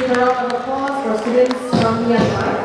give a round of applause for students from Myanmar.